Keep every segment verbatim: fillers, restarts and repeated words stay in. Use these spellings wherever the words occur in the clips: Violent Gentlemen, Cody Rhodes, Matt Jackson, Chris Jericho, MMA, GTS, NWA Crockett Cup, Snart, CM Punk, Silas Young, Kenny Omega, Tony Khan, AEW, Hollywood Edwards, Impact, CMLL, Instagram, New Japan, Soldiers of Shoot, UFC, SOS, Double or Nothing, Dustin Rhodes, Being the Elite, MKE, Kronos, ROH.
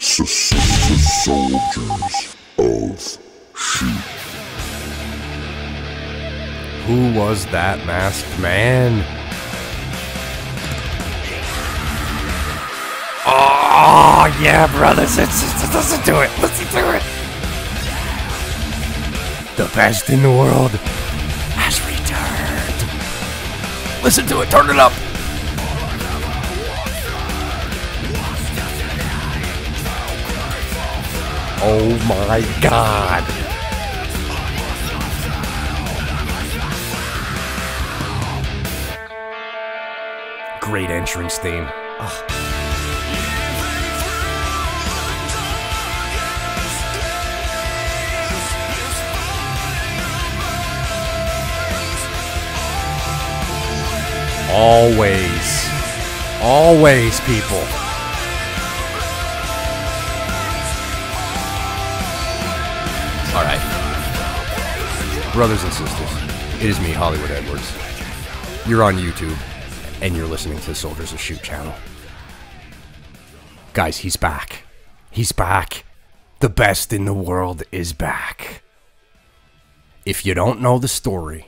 Soldiers of Shoot. Who was that masked man? Oh yeah, brothers! It's, it's, listen to it! Listen to it! The best in the world has returned. Listen to it! Turn it up! Oh my God! Great entrance theme. Ugh. Always, always, people. All right, brothers and sisters, it is me, Hollywood Edwards. You're on YouTube, and you're listening to the Soldiers of Shoot channel. Guys, he's back. He's back. The best in the world is back. If you don't know the story,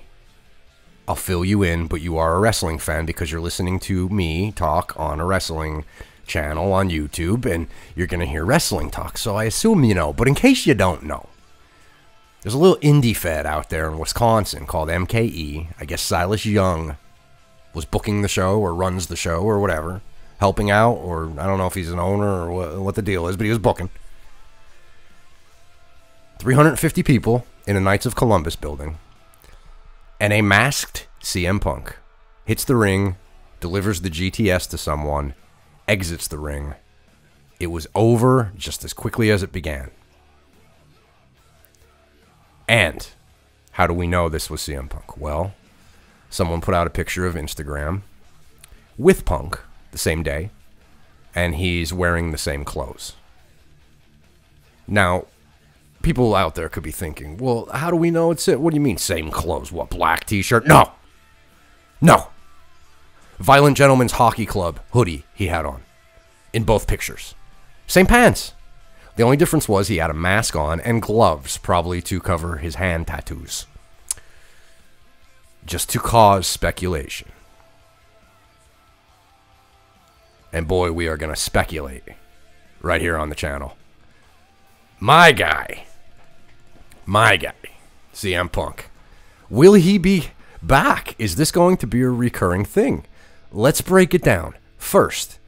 I'll fill you in, but you are a wrestling fan because you're listening to me talk on a wrestling channel on YouTube, and you're going to hear wrestling talk, so I assume you know, but in case you don't know, there's a little indie fed out there in Wisconsin called M K E. I guess Silas Young was booking the show or runs the show or whatever, helping out, or I don't know if he's an owner or what, what the deal is, but he was booking. three hundred fifty people in a Knights of Columbus building, and a masked C M Punk hits the ring, delivers the G T S to someone, exits the ring. It was over just as quickly as it began. And how do we know this was C M Punk? Well, someone put out a picture of Instagram with Punk the same day, and he's wearing the same clothes. Now, people out there could be thinking, well, how do we know it's it? What do you mean same clothes? What, black t-shirt? No! No! Violent Gentlemen's Hockey Club hoodie he had on in both pictures. Same pants. The only difference was he had a mask on and gloves, probably to cover his hand tattoos. Just to cause speculation. And boy, we are going to speculate right here on the channel. My guy, my guy, C M Punk. Will he be back? Is this going to be a recurring thing? Let's break it down. First,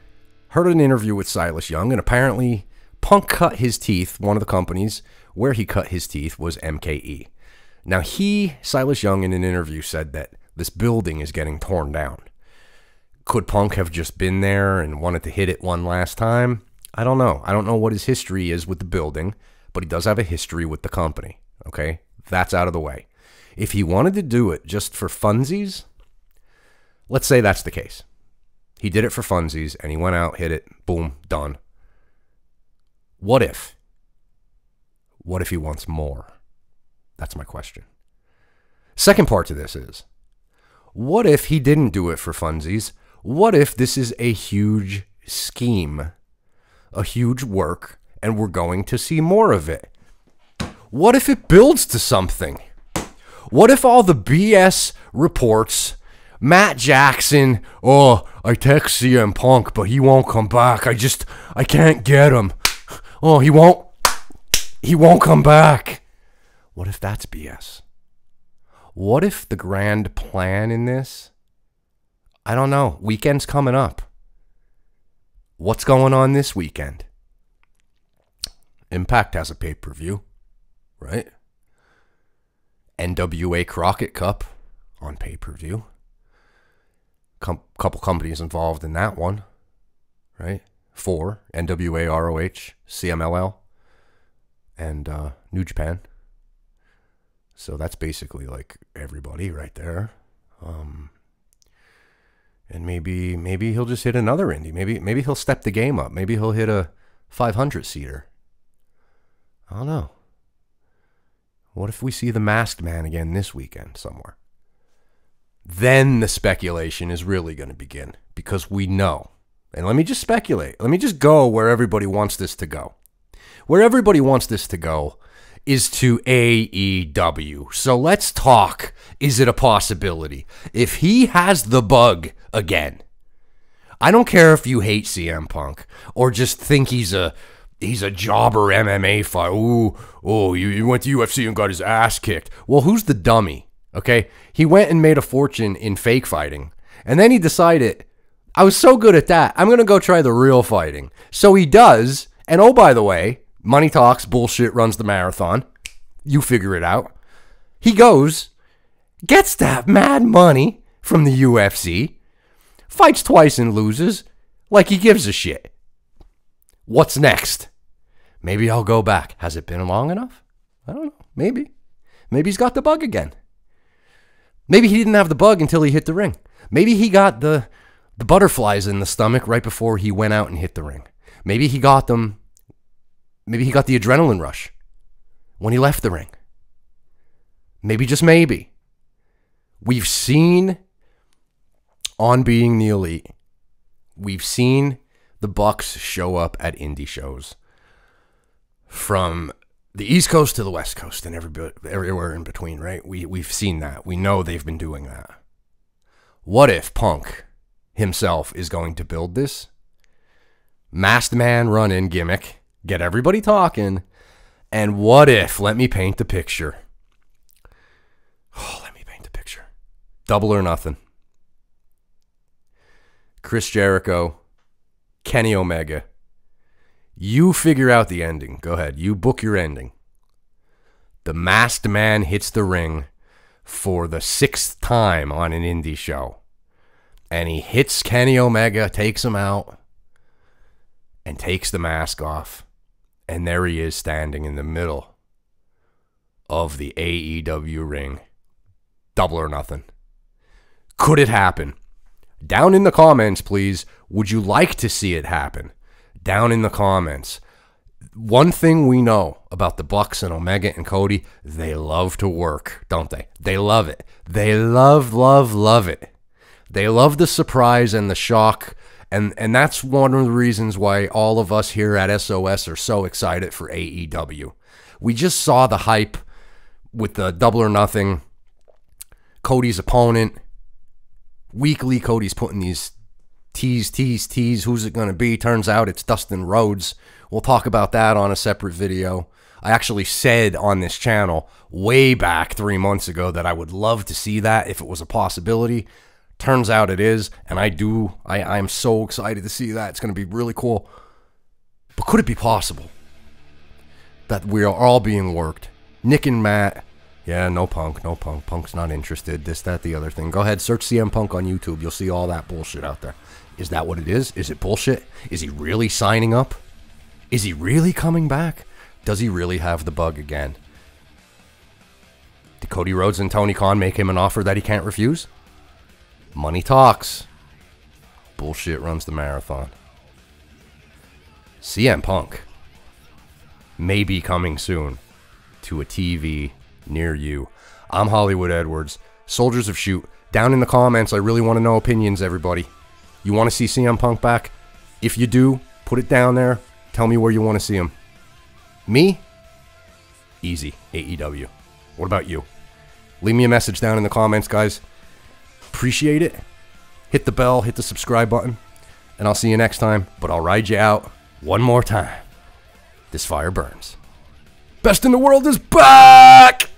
heard an interview with Silas Young, and apparently Punk cut his teeth. One of the companies where he cut his teeth was M K E. Now he, Silas Young, in an interview said that this building is getting torn down. Could Punk have just been there and wanted to hit it one last time? I don't know. I don't know what his history is with the building, but he does have a history with the company. Okay? That's out of the way. If he wanted to do it just for funsies, let's say that's the case. He did it for funsies, and he went out, hit it, boom, done. What if? What if he wants more? That's my question. Second part to this is, what if he didn't do it for funsies? What if this is a huge scheme, a huge work, and we're going to see more of it? What if it builds to something? What if all the B S reports, Matt Jackson, oh, I text C M Punk, but he won't come back. I just, I can't get him. Oh, he won't, he won't come back. What if that's B S? What if the grand plan in this? I don't know. Weekend's coming up. What's going on this weekend? Impact has a pay-per-view, right? N W A Crockett Cup on pay-per-view. Com couple companies involved in that one, right? Four, N W A, R O H, C M L L, and uh, New Japan. So that's basically like everybody right there. Um, and maybe maybe he'll just hit another indie. Maybe maybe he'll step the game up. Maybe he'll hit a five hundred seater. I don't know. What if we see the Masked Man again this weekend somewhere? Then the speculation is really going to begin, because we know and let me just speculate. Let me just go where everybody wants this to go. Where everybody wants this to go is to A E W. So let's talk. Is it a possibility? If he has the bug again, I don't care if you hate C M Punk or just think he's a he's a jobber M M A fighter. Ooh, oh, you, you went to U F C and got his ass kicked. Well, who's the dummy? Okay, he went and made a fortune in fake fighting, and then he decided, I was so good at that, I'm going to go try the real fighting. So he does, and oh, by the way, money talks, bullshit runs the marathon. You figure it out. He goes, gets that mad money from the U F C, fights twice and loses, like he gives a shit. What's next? Maybe I'll go back. Has it been long enough? I don't know. Maybe. Maybe he's got the bug again. Maybe he didn't have the bug until he hit the ring. Maybe he got the, the butterflies in the stomach right before he went out and hit the ring. Maybe he got them. Maybe he got the adrenaline rush when he left the ring. Maybe, just maybe. We've seen on Being the Elite, we've seen the Bucks show up at indie shows from the East Coast to the West Coast and every, everywhere in between, right? We, we've seen that. We know they've been doing that. What if Punk himself is going to build this masked man run-in gimmick, get everybody talking, and what if, let me paint the picture. Oh, let me paint the picture. Double or Nothing. Chris Jericho, Kenny Omega. You figure out the ending. Go ahead. You book your ending. The masked man hits the ring for the sixth time on an indie show. And he hits Kenny Omega, takes him out, and takes the mask off. And there he is standing in the middle of the A E W ring. Double or Nothing. Could it happen? Down in the comments, please. Would you like to see it happen? Down in the comments. One thing we know about the Bucks and Omega and Cody, they love to work, don't they? They love it. They love, love, love it. They love the surprise and the shock. And, and that's one of the reasons why all of us here at S O S are so excited for A E W. We just saw the hype with the Double or Nothing, Cody's opponent. Weekly, Cody's putting these tease, tease, tease. Who's it going to be? Turns out it's Dustin Rhodes. We'll talk about that on a separate video. I actually said on this channel way back three months ago that I would love to see that if it was a possibility. Turns out it is, and I do. I, I'm so excited to see that. It's going to be really cool. But could it be possible that we are all being worked? Nick and Matt. Yeah, no Punk, no Punk. Punk's not interested. This, that, the other thing. Go ahead, search C M Punk on YouTube. You'll see all that bullshit out there. Is that what it is? Is it bullshit? Is he really signing up? Is he really coming back? Does he really have the bug again? Did Cody Rhodes and Tony Khan make him an offer that he can't refuse? Money talks. Bullshit runs the marathon. C M Punk may be coming soon to a T V near you. I'm Hollywood Edwards. Soldiers of Shoot. Down in the comments, I really want to know opinions, everybody. You want to see C M Punk back? If you do, put it down there. Tell me where you want to see him. Me? Easy. A E W. What about you? Leave me a message down in the comments, guys. Appreciate it. Hit the bell, hit the subscribe button, and I'll see you next time, but I'll ride you out one more time. This fire burns. Best in the World is back!